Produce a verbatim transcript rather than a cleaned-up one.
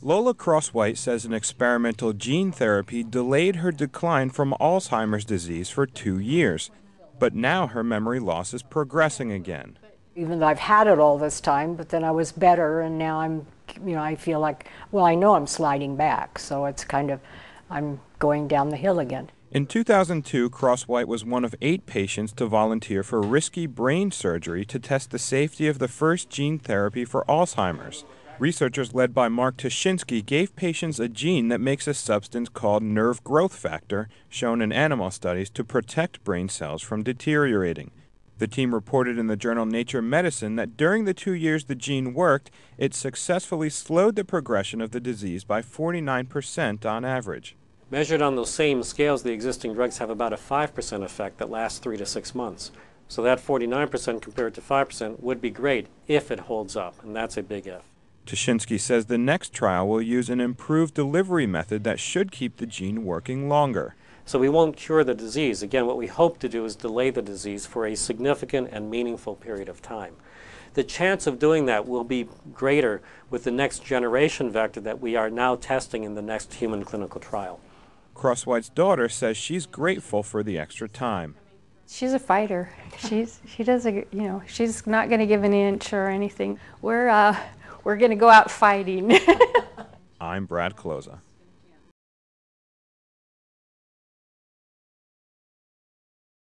Lola Crosswhite says an experimental gene therapy delayed her decline from Alzheimer's disease for two years, but now her memory loss is progressing again. Even though I've had it all this time, but then I was better, and now I'm, you know, I feel like, well, I know I'm sliding back, so it's kind of, I'm going down the hill again. In two thousand two, Crosswhite was one of eight patients to volunteer for risky brain surgery to test the safety of the first gene therapy for Alzheimer's. Researchers led by Mark Tuszynski gave patients a gene that makes a substance called nerve growth factor, shown in animal studies, to protect brain cells from deteriorating. The team reported in the journal Nature Medicine that during the two years the gene worked, it successfully slowed the progression of the disease by forty-nine percent on average. Measured on those same scales, the existing drugs have about a five percent effect that lasts three to six months. So that forty-nine percent compared to five percent would be great if it holds up, and that's a big if. Tuszynski says the next trial will use an improved delivery method that should keep the gene working longer. So we won't cure the disease. Again, what we hope to do is delay the disease for a significant and meaningful period of time. The chance of doing that will be greater with the next generation vector that we are now testing in the next human clinical trial. Crosswhite's daughter says she's grateful for the extra time. She's a fighter. She's, she doesn't, you know, she's not going to give an inch or anything. We're, uh, we're going to go out fighting. I'm Brad Closa.